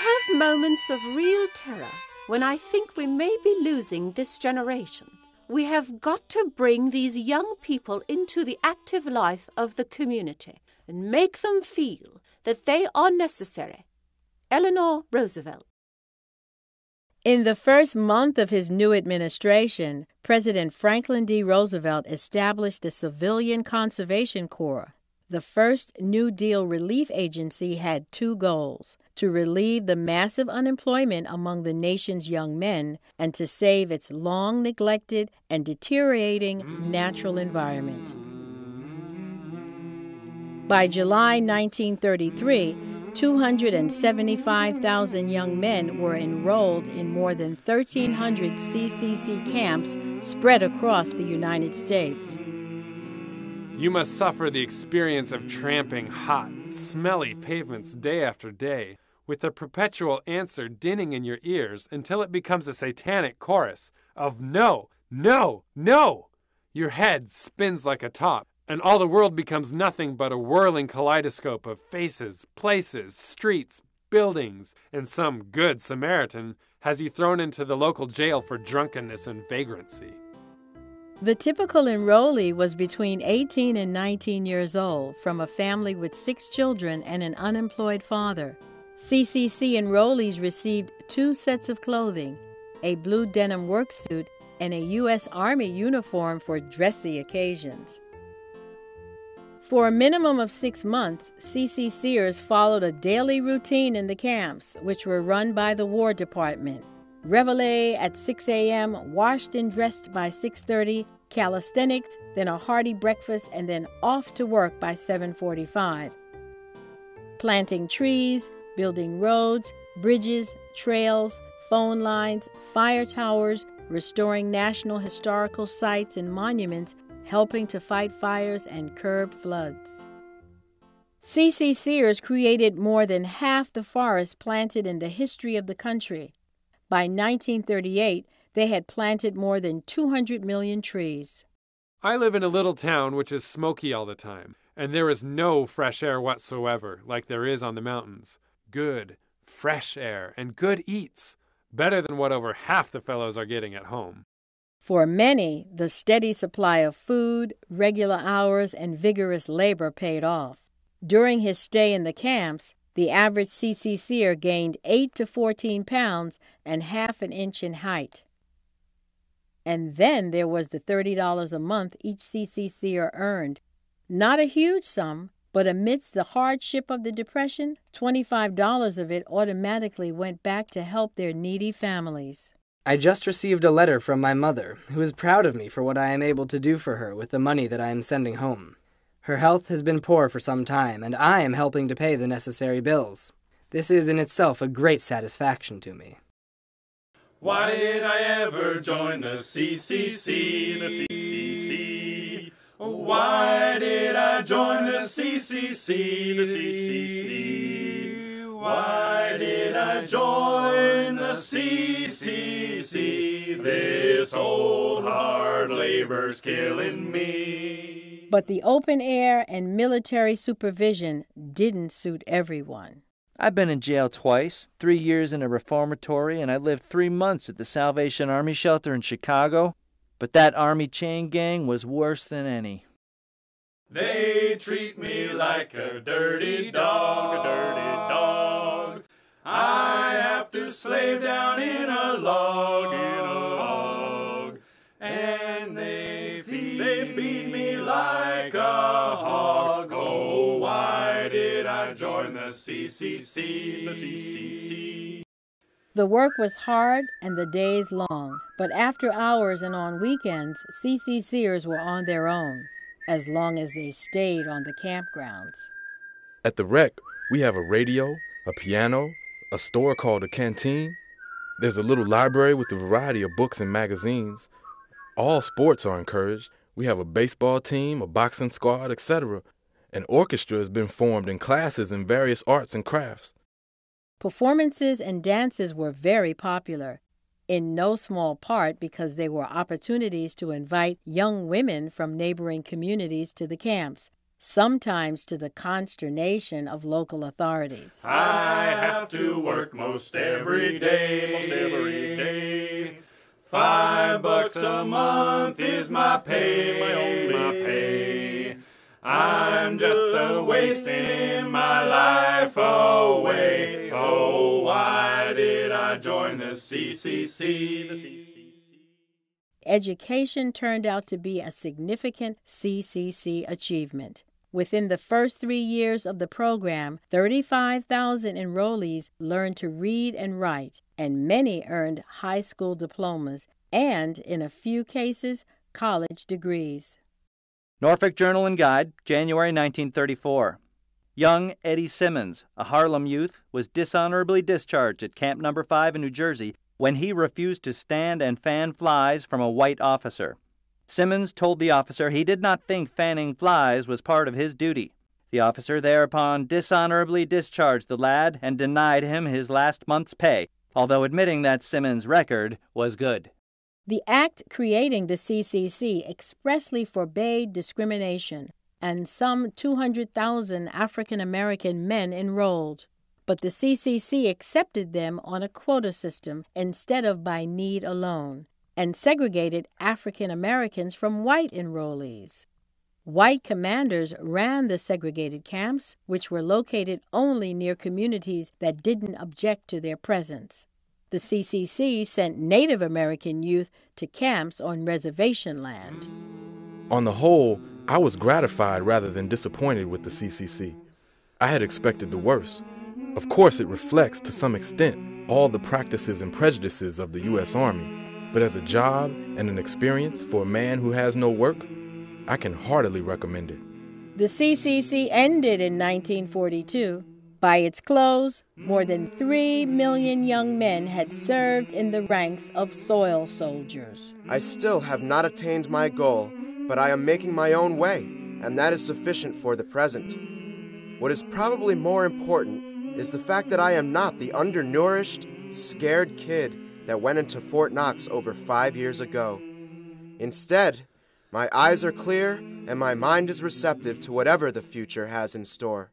have moments of real terror when I think we may be losing this generation. We have got to bring these young people into the active life of the community and make them feel that they are necessary. Eleanor Roosevelt. In the first month of his new administration, President Franklin D. Roosevelt established the Civilian Conservation Corps. The first New Deal relief agency had two goals: to relieve the massive unemployment among the nation's young men and to save its long-neglected and deteriorating natural environment. By July 1933, 275,000 young men were enrolled in more than 1,300 CCC camps spread across the United States. You must suffer the experience of tramping hot, smelly pavements day after day, with the perpetual answer dinning in your ears until it becomes a satanic chorus of no, no, no. Your head spins like a top, and all the world becomes nothing but a whirling kaleidoscope of faces, places, streets, buildings, and some good Samaritan has you thrown into the local jail for drunkenness and vagrancy. The typical enrollee was between 18 and 19 years old, from a family with 6 children and an unemployed father. CCC enrollees received 2 sets of clothing, a blue denim work suit, and a U.S. Army uniform for dressy occasions. For a minimum of 6 months, CCCers followed a daily routine in the camps, which were run by the War Department. Reveille at 6 a.m., washed and dressed by 6:30, calisthenics, then a hearty breakfast, and then off to work by 7:45. Planting trees, building roads, bridges, trails, phone lines, fire towers, restoring national historical sites and monuments, helping to fight fires and curb floods. CCCers created more than half the forests planted in the history of the country. By 1938, they had planted more than 200 million trees. I live in a little town which is smoky all the time, and there is no fresh air whatsoever, like there is on the mountains. Good, fresh air and good eats, better than what over half the fellows are getting at home. For many, the steady supply of food, regular hours, and vigorous labor paid off. During his stay in the camps, the average CCCer gained 8 to 14 pounds and half an inch in height. And then there was the $30 a month each CCCer earned. Not a huge sum, but amidst the hardship of the Depression, $25 of it automatically went back to help their needy families. I just received a letter from my mother, who is proud of me for what I am able to do for her with the money that I am sending home. Her health has been poor for some time, and I am helping to pay the necessary bills. This is in itself a great satisfaction to me. Why did I ever join the CCC, the CCC? Why did I join the CCC, the CCC? Why did I join the CCC? This old hard labor's killing me. But the open air and military supervision didn't suit everyone. I've been in jail twice, 3 years in a reformatory, and I lived 3 months at the Salvation Army shelter in Chicago. But that Army chain gang was worse than any. They treat me like a dirty dog, a dirty dog. I have to slave down in a log, and they feed me like a hog. Oh, why did I join the CCC, the CCC? The work was hard and the days long, but after hours and on weekends, CCCers were on their own, as long as they stayed on the campgrounds. At the rec, we have a radio, a piano, a store called a canteen. There's a little library with a variety of books and magazines. All sports are encouraged. We have a baseball team, a boxing squad, etc. An orchestra has been formed in classes in various arts and crafts. Performances and dances were very popular, in no small part because they were opportunities to invite young women from neighboring communities to the camps, sometimes to the consternation of local authorities. I have to work most every day. $5 a month is my pay, my only pay. I'm just wasting my life away. Oh, why did I join the CCC? Education turned out to be a significant CCC achievement. Within the first 3 years of the program, 35,000 enrollees learned to read and write, and many earned high school diplomas and, in a few cases, college degrees. Norfolk Journal and Guide, January 1934. Young Eddie Simmons, a Harlem youth, was dishonorably discharged at Camp No. 5 in New Jersey when he refused to stand and fan flies from a white officer. Simmons told the officer he did not think fanning flies was part of his duty. The officer thereupon dishonorably discharged the lad and denied him his last month's pay, although admitting that Simmons' record was good. The act creating the CCC expressly forbade discrimination, and some 200,000 African-American men enrolled. But the CCC accepted them on a quota system instead of by need alone, and segregated African Americans from white enrollees. White commanders ran the segregated camps, which were located only near communities that didn't object to their presence. The CCC sent Native American youth to camps on reservation land. On the whole, I was gratified rather than disappointed with the CCC. I had expected the worst. Of course, it reflects, to some extent, all the practices and prejudices of the U.S. Army. But as a job and an experience for a man who has no work, I can heartily recommend it. The CCC ended in 1942. By its close, more than 3 million young men had served in the ranks of soil soldiers. I still have not attained my goal, but I am making my own way, and that is sufficient for the present. What is probably more important is the fact that I am not the undernourished, scared kid that went into Fort Knox over 5 years ago. Instead, my eyes are clear and my mind is receptive to whatever the future has in store.